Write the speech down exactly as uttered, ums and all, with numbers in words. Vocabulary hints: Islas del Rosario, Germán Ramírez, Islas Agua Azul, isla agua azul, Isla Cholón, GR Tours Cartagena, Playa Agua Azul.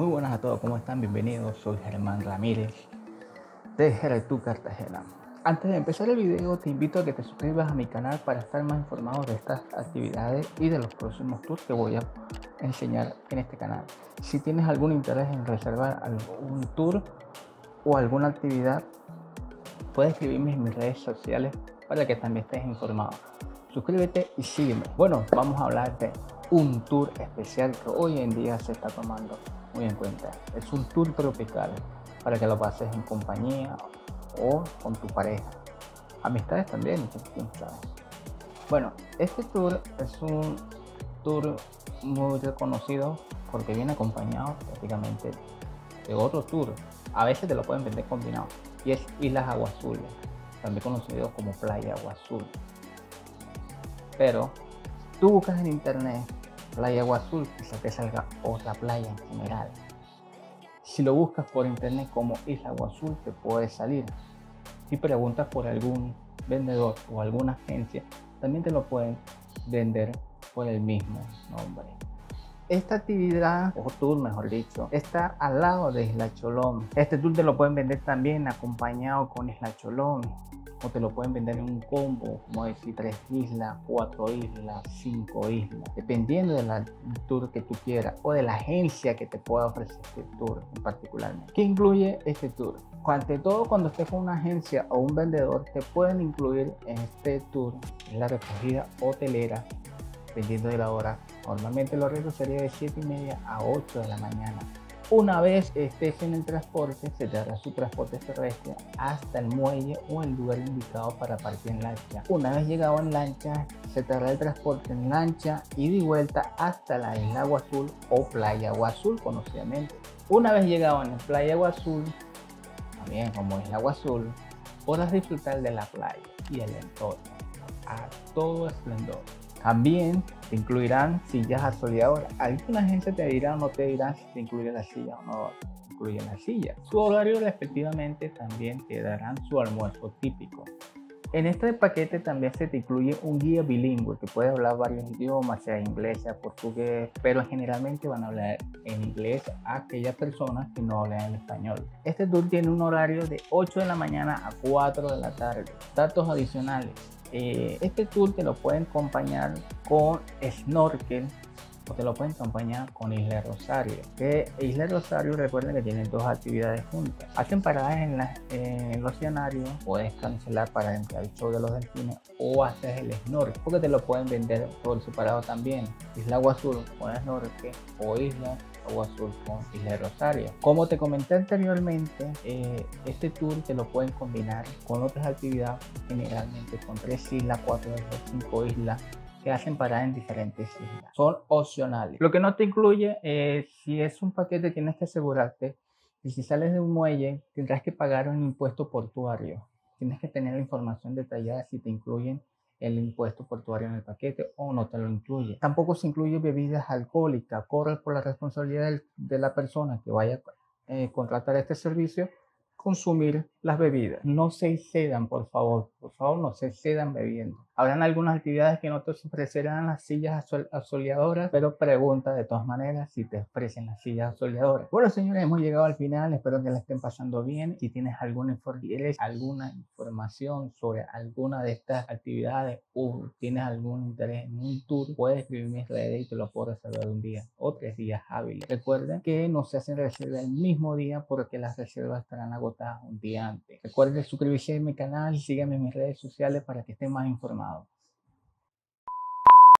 Muy buenas a todos, ¿cómo están? Bienvenidos, soy Germán Ramírez de G R Tours Cartagena. Antes de empezar el video te invito a que te suscribas a mi canal para estar más informado de estas actividades y de los próximos tours que voy a enseñar en este canal. Si tienes algún interés en reservar algún tour o alguna actividad, puedes escribirme en mis redes sociales para que también estés informado. Suscríbete y sígueme. Bueno, vamos a hablar de un tour especial que hoy en día se está tomando muy en cuenta. Es un tour tropical para que lo pases en compañía o con tu pareja, amistades también, quién sabe. Bueno, este tour es un tour muy reconocido porque viene acompañado prácticamente de otro tour. A veces te lo pueden vender combinado, y es Islas Agua Azul, también conocido como Playa Agua Azul. Pero tú buscas en internet Playa Agua Azul, quizás te salga otra playa en general. Si lo buscas por internet como Isla Agua Azul, te puede salir. Si preguntas por algún vendedor o alguna agencia, también te lo pueden vender por el mismo nombre. Esta actividad, o tour mejor dicho, está al lado de Isla Cholón. Este tour te lo pueden vender también acompañado con Isla Cholón, o te lo pueden vender en un combo, como decir tres islas, cuatro islas, cinco islas, dependiendo del tour que tú quieras o de la agencia que te pueda ofrecer este tour en particular. ¿Qué incluye este tour? Ante todo, cuando estés con una agencia o un vendedor, te pueden incluir en este tour en la recogida hotelera, dependiendo de la hora. Normalmente el horario sería de siete y media a ocho de la mañana. Una vez estés en el transporte, se te hará su transporte terrestre hasta el muelle o el lugar indicado para partir en lancha. Una vez llegado en lancha, se te hará el transporte en lancha ida y vuelta hasta la Isla Agua Azul o Playa Agua Azul conocidamente. Una vez llegado en Playa Agua Azul, también como Isla Agua Azul, podrás disfrutar de la playa y el entorno a todo esplendor. También te incluirán sillas a soleador. Alguna agencia te dirá o no te dirá si te incluye la silla o no te incluye la silla. Su horario respectivamente, también te darán su almuerzo típico. En este paquete también se te incluye un guía bilingüe que puede hablar varios idiomas, sea inglés, sea portugués, pero generalmente van a hablar en inglés a aquellas personas que no hablan el español. Este tour tiene un horario de ocho de la mañana a cuatro de la tarde. Datos adicionales. Eh, este tour te lo pueden acompañar con snorkel o te lo pueden acompañar con Isla del Rosario. Que Isla del Rosario, recuerden que tienen dos actividades juntas. Hacen paradas en, la, en el oceanario, puedes cancelar para entrar al show de los delfines o haces el snorkel, porque te lo pueden vender por separado también. Isla Agua Azul con snorkel o Isla Agua Azul con Isla del Rosario. Como te comenté anteriormente, eh, este tour te lo pueden combinar con otras actividades, generalmente con tres islas, cuatro islas, cinco islas, que hacen parada en diferentes islas. Son opcionales. Lo que no te incluye es, si es un paquete, tienes que asegurarte que si sales de un muelle tendrás que pagar un impuesto portuario. Tienes que tener la información detallada si te incluyen el impuesto portuario en el paquete o no te lo incluye. Tampoco se incluye bebidas alcohólicas. Corre por la responsabilidad de la persona que vaya a eh, contratar este servicio consumir las bebidas. No se excedan, por favor, por favor no se excedan bebiendo. Habrán algunas actividades que no te ofrecerán las sillas asoleadoras, pero pregunta de todas maneras si te ofrecen las sillas asoleadoras. Bueno, señores, hemos llegado al final, espero que la estén pasando bien. Si tienes alguna, alguna información sobre alguna de estas actividades o tienes algún interés en un tour, puedes escribirme en mis redes y te lo puedo reservar un día o tres días hábiles. Recuerden que no se hacen reservas el mismo día porque las reservas estarán agotadas un día antes. Recuerden suscribirse a mi canal, síganme en mis redes sociales para que estén más informados.